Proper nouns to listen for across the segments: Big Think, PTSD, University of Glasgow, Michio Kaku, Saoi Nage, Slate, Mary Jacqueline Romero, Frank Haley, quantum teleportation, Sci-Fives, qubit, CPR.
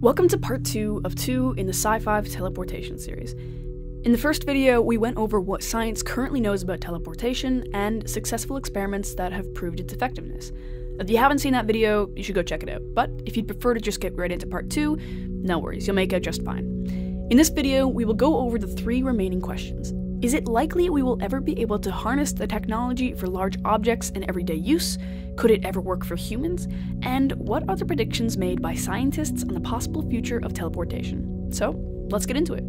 Welcome to part 2 of 2 in the Sci-Fives teleportation series. In the first video, we went over what science currently knows about teleportation and successful experiments that have proved its effectiveness. If you haven't seen that video, you should go check it out, but if you'd prefer to just get right into part 2, no worries, you'll make out just fine. In this video, we will go over the 3 remaining questions. Is it likely we will ever be able to harness the technology for large objects in everyday use? Could it ever work for humans? And what are the predictions made by scientists on the possible future of teleportation? So, let's get into it.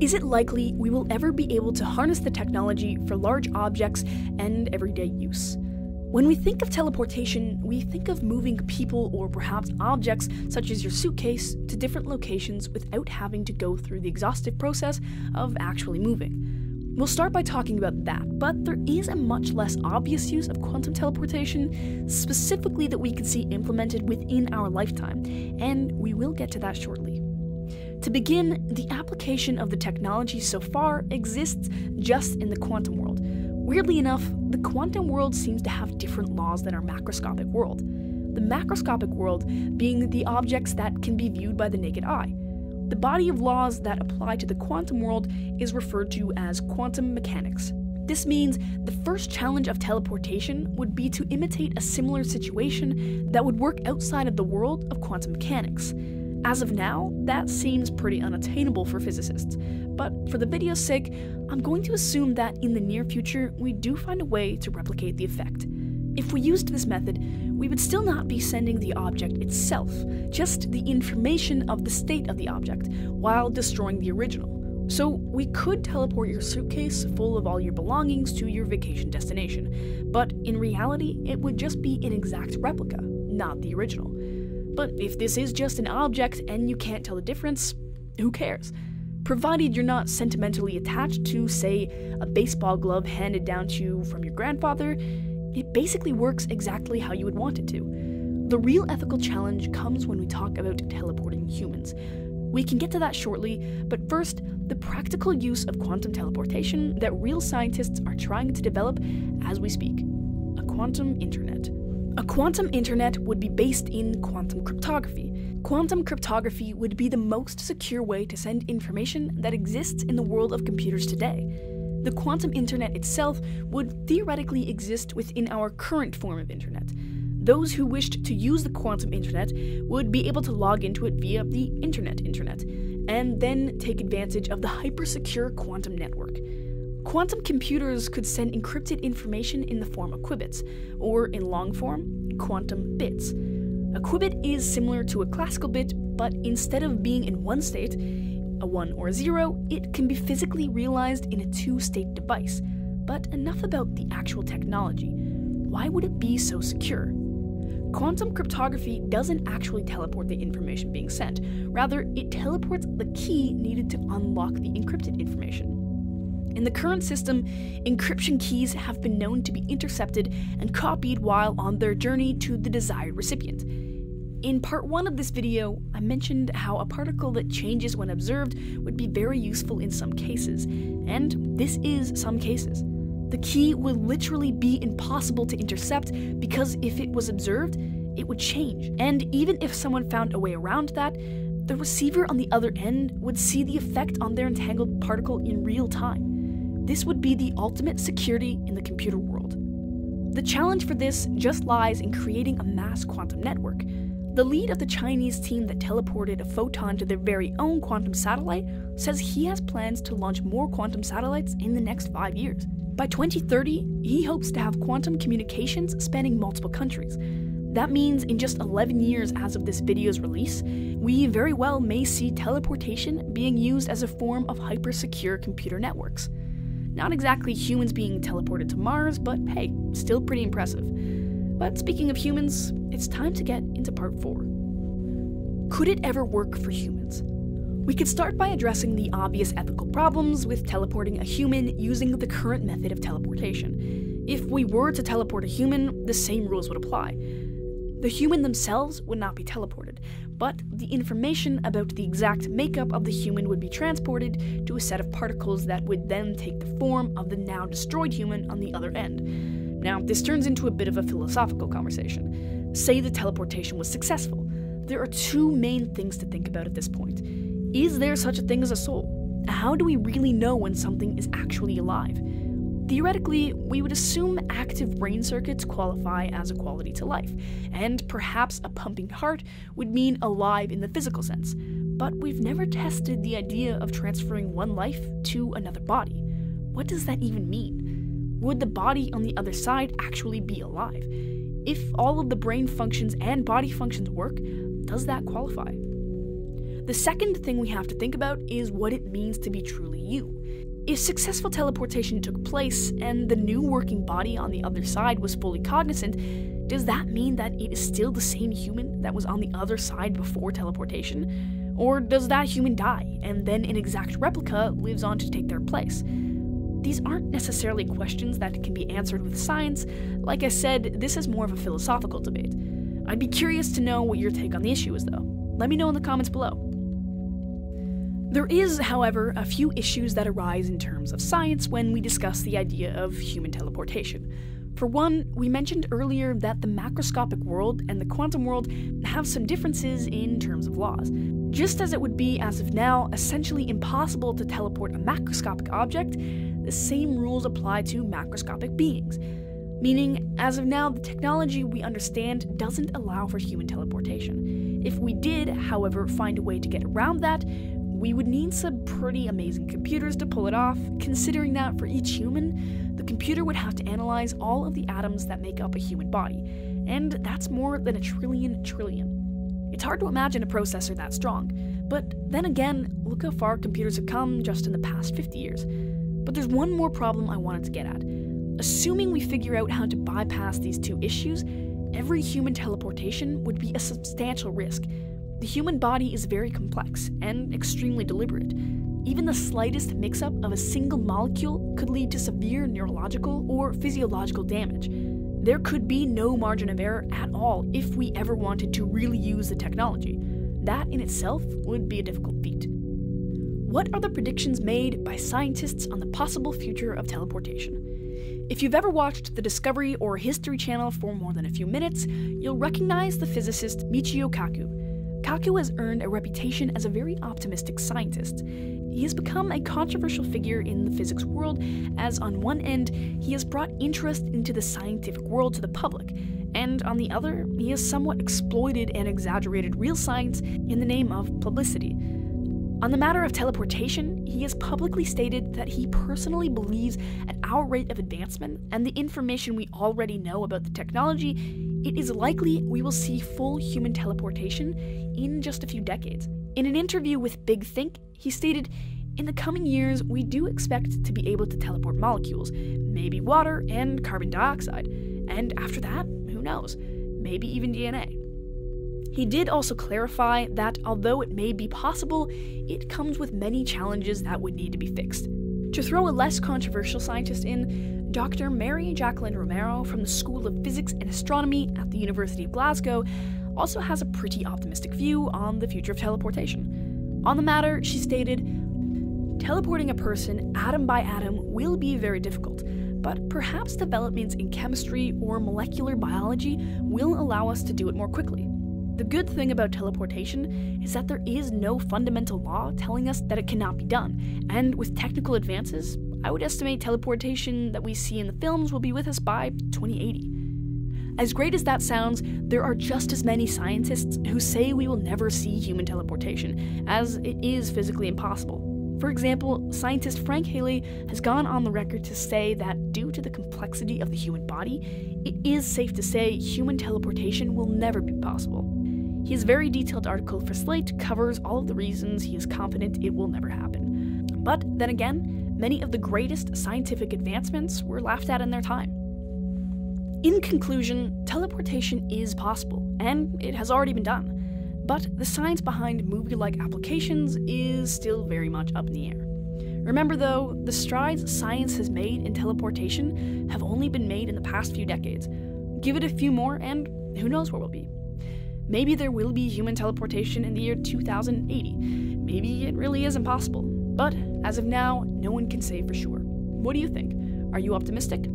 Is it likely we will ever be able to harness the technology for large objects and everyday use? When we think of teleportation, we think of moving people or perhaps objects, such as your suitcase, to different locations without having to go through the exhaustive process of actually moving. We'll start by talking about that, but there is a much less obvious use of quantum teleportation, specifically that we can see implemented within our lifetime, and we will get to that shortly. To begin, the application of the technology so far exists just in the quantum world. Weirdly enough, the quantum world seems to have different laws than our macroscopic world. The macroscopic world being the objects that can be viewed by the naked eye. The body of laws that apply to the quantum world is referred to as quantum mechanics. This means the first challenge of teleportation would be to imitate a similar situation that would work outside of the world of quantum mechanics. As of now, that seems pretty unattainable for physicists, but for the video's sake, I'm going to assume that in the near future, we do find a way to replicate the effect. If we used this method, we would still not be sending the object itself, just the information of the state of the object, while destroying the original. So we could teleport your suitcase full of all your belongings to your vacation destination, but in reality, it would just be an exact replica, not the original. But if this is just an object and you can't tell the difference, who cares? Provided you're not sentimentally attached to, say, a baseball glove handed down to you from your grandfather, it basically works exactly how you would want it to. The real ethical challenge comes when we talk about teleporting humans. We can get to that shortly, but first, the practical use of quantum teleportation that real scientists are trying to develop as we speak. A quantum internet. A quantum internet would be based in quantum cryptography. Quantum cryptography would be the most secure way to send information that exists in the world of computers today. The quantum internet itself would theoretically exist within our current form of internet. Those who wished to use the quantum internet would be able to log into it via the internet, and then take advantage of the hyper-secure quantum network. Quantum computers could send encrypted information in the form of qubits, or in long form, quantum bits. A qubit is similar to a classical bit, but instead of being in one state, a 1 or a 0, it can be physically realized in a 2-state device. But enough about the actual technology. Why would it be so secure? Quantum cryptography doesn't actually teleport the information being sent, rather it teleports the key needed to unlock the encrypted information. In the current system, encryption keys have been known to be intercepted and copied while on their journey to the desired recipient. In part 1 of this video, I mentioned how a particle that changes when observed would be very useful in some cases, and this is some cases. The key would literally be impossible to intercept because if it was observed, it would change, and even if someone found a way around that, the receiver on the other end would see the effect on their entangled particle in real time. This would be the ultimate security in the computer world. The challenge for this just lies in creating a mass quantum network. The lead of the Chinese team that teleported a photon to their very own quantum satellite says he has plans to launch more quantum satellites in the next 5 years. By 2030, he hopes to have quantum communications spanning multiple countries. That means in just 11 years as of this video's release, we very well may see teleportation being used as a form of hyper-secure computer networks. Not exactly humans being teleported to Mars, but hey, still pretty impressive. But speaking of humans, it's time to get into part 4. Could it ever work for humans? We could start by addressing the obvious ethical problems with teleporting a human using the current method of teleportation. If we were to teleport a human, the same rules would apply. The human themselves would not be teleported, but the information about the exact makeup of the human would be transported to a set of particles that would then take the form of the now destroyed human on the other end. Now, this turns into a bit of a philosophical conversation. Say the teleportation was successful. There are two main things to think about at this point. Is there such a thing as a soul? How do we really know when something is actually alive? Theoretically, we would assume active brain circuits qualify as a quality to life, and perhaps a pumping heart would mean alive in the physical sense, but we've never tested the idea of transferring one life to another body. What does that even mean? Would the body on the other side actually be alive? If all of the brain functions and body functions work, does that qualify? The second thing we have to think about is what it means to be truly you. If successful teleportation took place and the new working body on the other side was fully cognizant, does that mean that it is still the same human that was on the other side before teleportation? Or does that human die, and then an exact replica lives on to take their place? These aren't necessarily questions that can be answered with science. Like I said, this is more of a philosophical debate. I'd be curious to know what your take on the issue is, though. Let me know in the comments below. There is, however, a few issues that arise in terms of science when we discuss the idea of human teleportation. For one, we mentioned earlier that the macroscopic world and the quantum world have some differences in terms of laws. Just as it would be, as of now, essentially impossible to teleport a macroscopic object, the same rules apply to macroscopic beings. Meaning, as of now, the technology we understand doesn't allow for human teleportation. If we did, however, find a way to get around that, we would need some pretty amazing computers to pull it off, considering that for each human, the computer would have to analyze all of the atoms that make up a human body, and that's more than a trillion. It's hard to imagine a processor that strong, but then again, look how far computers have come just in the past 50 years. But there's one more problem I wanted to get at. Assuming we figure out how to bypass these two issues, every human teleportation would be a substantial risk. The human body is very complex and extremely deliberate. Even the slightest mix-up of a single molecule could lead to severe neurological or physiological damage. There could be no margin of error at all if we ever wanted to really use the technology. That in itself would be a difficult feat. What are the predictions made by scientists on the possible future of teleportation? If you've ever watched the Discovery or History Channel for more than a few minutes, you'll recognize the physicist Michio Kaku. Kaku has earned a reputation as a very optimistic scientist. He has become a controversial figure in the physics world, as on one end, he has brought interest into the scientific world to the public, and on the other, he has somewhat exploited and exaggerated real science in the name of publicity. On the matter of teleportation, he has publicly stated that he personally believes at our rate of advancement and the information we already know about the technology, it is likely we will see full human teleportation in just a few decades. In an interview with Big Think, he stated, "In the coming years, we do expect to be able to teleport molecules, maybe water and carbon dioxide, and after that, who knows, maybe even DNA." He did also clarify that although it may be possible, it comes with many challenges that would need to be fixed. To throw a less controversial scientist in, Dr. Mary Jacqueline Romero from the School of Physics and Astronomy at the University of Glasgow also has a pretty optimistic view on the future of teleportation. On the matter, she stated, "Teleporting a person atom by atom will be very difficult, but perhaps developments in chemistry or molecular biology will allow us to do it more quickly. The good thing about teleportation is that there is no fundamental law telling us that it cannot be done, and with technical advances, I would estimate teleportation that we see in the films will be with us by 2080. As great as that sounds, there are just as many scientists who say we will never see human teleportation, as it is physically impossible. For example, scientist Frank Haley has gone on the record to say that due to the complexity of the human body, it is safe to say human teleportation will never be possible. His very detailed article for Slate covers all of the reasons he is confident it will never happen. But then again, many of the greatest scientific advancements were laughed at in their time. In conclusion, teleportation is possible, and it has already been done. But the science behind movie-like applications is still very much up in the air. Remember though, the strides science has made in teleportation have only been made in the past few decades. Give it a few more, and who knows where we'll be. Maybe there will be human teleportation in the year 2080. Maybe it really is impossible. But as of now, no one can say for sure. What do you think? Are you optimistic?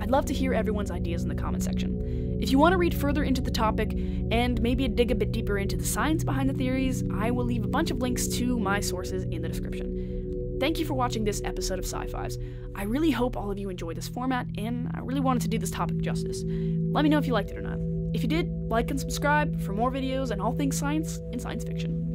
I'd love to hear everyone's ideas in the comment section. If you want to read further into the topic, and maybe dig a bit deeper into the science behind the theories, I will leave a bunch of links to my sources in the description. Thank you for watching this episode of Sci-Fives. I really hope all of you enjoy this format, and I really wanted to do this topic justice. Let me know if you liked it or not. If you did, like and subscribe for more videos on all things science and science fiction.